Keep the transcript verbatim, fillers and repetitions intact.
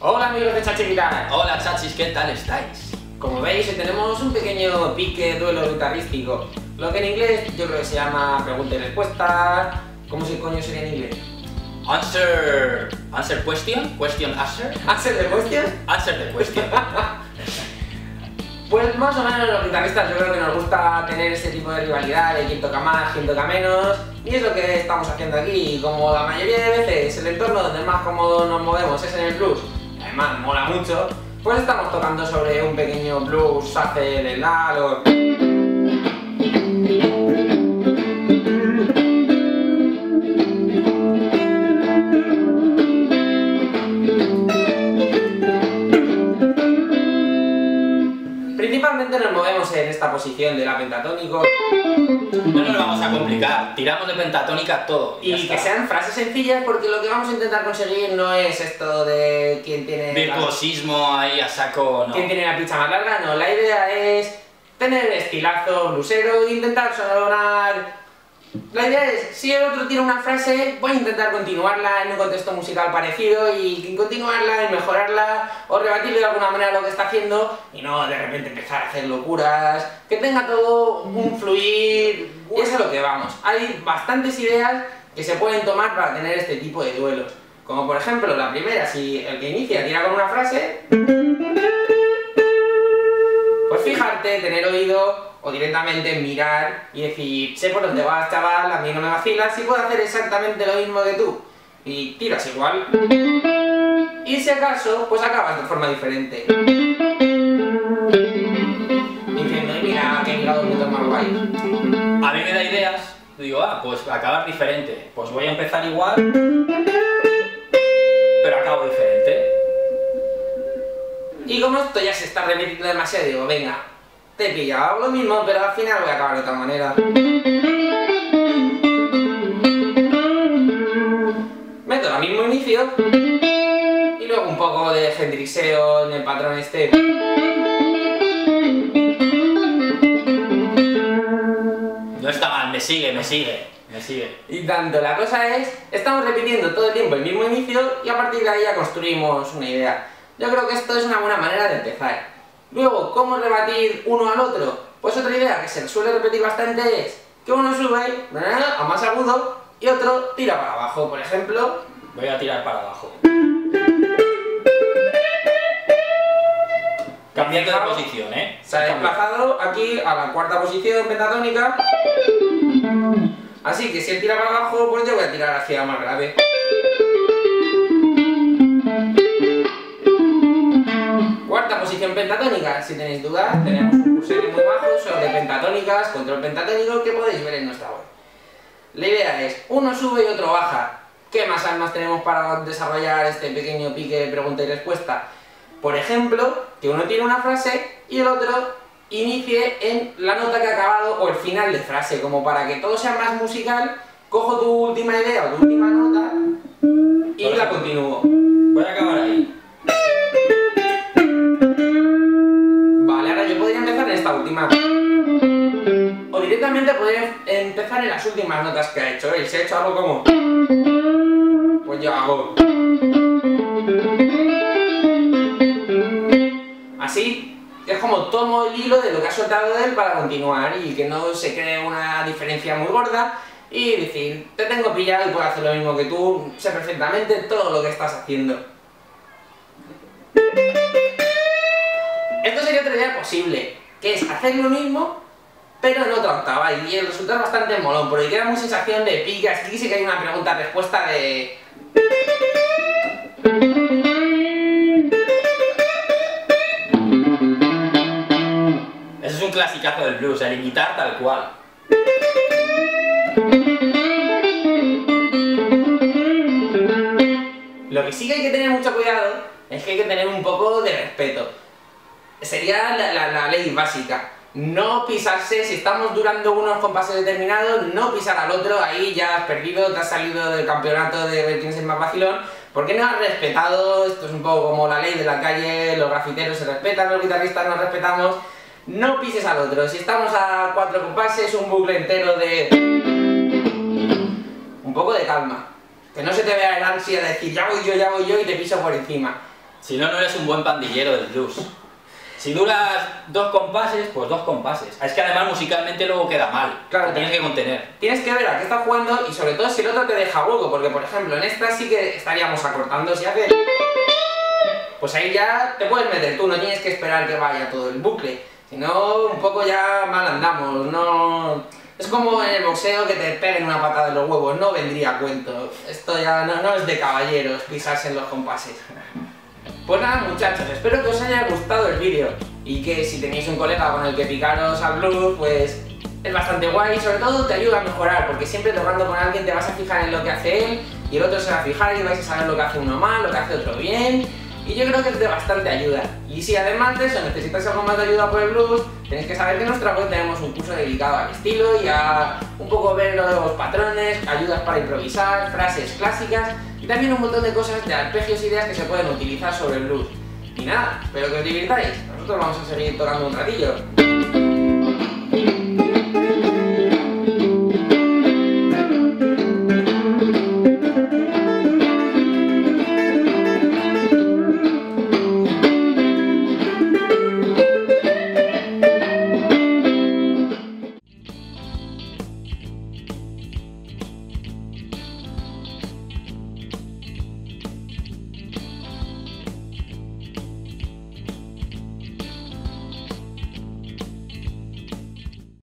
Hola amigos de ChachiGuitar. Hola chachis, ¿qué tal estáis? Como veis, hoy tenemos un pequeño pique, duelo guitarrístico. Lo que en inglés yo creo que se llama pregunta y respuesta. ¿Cómo se coño sería en inglés? Answer... Answer question? Question answer? Answer the question? Answer the question. Pues más o menos los guitarristas yo creo que nos gusta tener ese tipo de rivalidad de quién toca más, quién toca menos, y es lo que estamos haciendo aquí. Y como la mayoría de veces el entorno donde más cómodo nos movemos es en el blues, además mola mucho, pues estamos tocando sobre un pequeño blues, shuffle, el lalo. Principalmente nos movemos en esta posición de la pentatónica. No nos lo vamos a complicar, tiramos de pentatónica todo. Y, y que sean frases sencillas, porque lo que vamos a intentar conseguir no es esto de quién tiene... virtuosismo la... ahí a saco, no. Quién tiene la picha más larga, no. La idea es tener estilazo blusero e intentar sonar... La idea es, si el otro tiene una frase, voy a intentar continuarla en un contexto musical parecido y continuarla y mejorarla o rebatir de alguna manera lo que está haciendo y no de repente empezar a hacer locuras, que tenga todo un fluir, y eso es lo que vamos. Hay bastantes ideas que se pueden tomar para tener este tipo de duelos, como por ejemplo la primera, si el que inicia tira con una frase, pues fijarte, tener oído, o directamente mirar y decir, sé por dónde vas, chaval, a mí no me vacilas, si puedo hacer exactamente lo mismo que tú. Y tiras igual. Y si acaso, pues acabas de forma diferente. Diciendo, mira, que he mirado un montón más guay. A mí me da ideas, digo, ah, pues acabar diferente. Pues voy a empezar igual, pero acabo diferente. Y como esto ya se está repitiendo demasiado, digo, venga, te he pillado, hago lo mismo, pero al final voy a acabar de otra manera. Meto el mismo inicio y luego un poco de hendrixeo en el patrón este. No está mal, me sigue, me sigue, me sigue. Y tanto, la cosa es, estamos repitiendo todo el tiempo el mismo inicio y a partir de ahí ya construimos una idea. Yo creo que esto es una buena manera de empezar. Luego, ¿cómo rebatir uno al otro? Pues otra idea que se suele repetir bastante es que uno sube a más agudo y otro tira para abajo. Por ejemplo, voy a tirar para abajo. Cambiando de posición, ¿eh? Se ha desplazado aquí a la cuarta posición pentatónica. Así que si él tira para abajo, pues yo voy a tirar hacia más grave. Cuarta posición pentatónica, si tenéis dudas, tenemos un cursillo muy bajo sobre pentatónicas, control pentatónico, que podéis ver en nuestra web. La idea es, uno sube y otro baja. ¿Qué más armas tenemos para desarrollar este pequeño pique de pregunta y respuesta? Por ejemplo, que uno tiene una frase y el otro inicie en la nota que ha acabado o el final de frase, como para que todo sea más musical, cojo tu última idea o tu última nota y Por la ejemplo. continúo. Voy a acabar ahí. O directamente poder empezar en las últimas notas que ha hecho. Él se ha hecho algo como... pues yo hago... así es como tomo el hilo de lo que ha soltado él para continuar y que no se cree una diferencia muy gorda y decir, te tengo pillado y puedo hacer lo mismo que tú, sé perfectamente todo lo que estás haciendo. Esto sería otra idea posible, que es hacer lo mismo, pero en otra octava, y el resultado es bastante molón, porque queda muy sensación de pique, aquí sí que hay una pregunta-respuesta de... Eso es un clasicazo del blues, el imitar tal cual. Lo que sí que hay que tener mucho cuidado es que hay que tener un poco de respeto. Sería la, la, la ley básica, no pisarse, si estamos durando unos compases determinados, no pisar al otro, ahí ya has perdido, te has salido del campeonato de ver quién es el más vacilón, porque no has respetado, esto es un poco como la ley de la calle, los grafiteros se respetan, los guitarristas nos respetamos, no pises al otro, si estamos a cuatro compases, un bucle entero de... un poco de calma, que no se te vea el ansia de decir ya voy yo, ya voy yo y te piso por encima. Si no, no eres un buen pandillero del blues. Si duras dos compases, pues dos compases. Es que además musicalmente luego queda mal. Claro, tienes que contener. Tienes que ver a qué está jugando y sobre todo si el otro te deja hueco, porque por ejemplo en esta sí que estaríamos acortando si hace... Pues ahí ya te puedes meter tú, no tienes que esperar que vaya todo el bucle. Si no, un poco ya mal andamos, no... Es como en el boxeo que te peguen una patada en los huevos, no vendría a cuento. Esto ya no, no es de caballeros pisarse en los compases. Pues nada muchachos, espero que os haya gustado el vídeo y que si tenéis un colega con el que picaros al blues, pues es bastante guay y sobre todo te ayuda a mejorar, porque siempre tocando con alguien te vas a fijar en lo que hace él y el otro se va a fijar y vais a saber lo que hace uno mal, lo que hace otro bien, y yo creo que es de bastante ayuda. Y si además de eso necesitáis algo más de ayuda por el blues, tenéis que saber que en nuestra web tenemos un curso dedicado al estilo y a un poco ver los patrones, ayudas para improvisar, frases clásicas y también un montón de cosas de arpegios y ideas que se pueden utilizar sobre el blues. Y nada, espero que os divirtáis, nosotros vamos a seguir tocando un ratillo.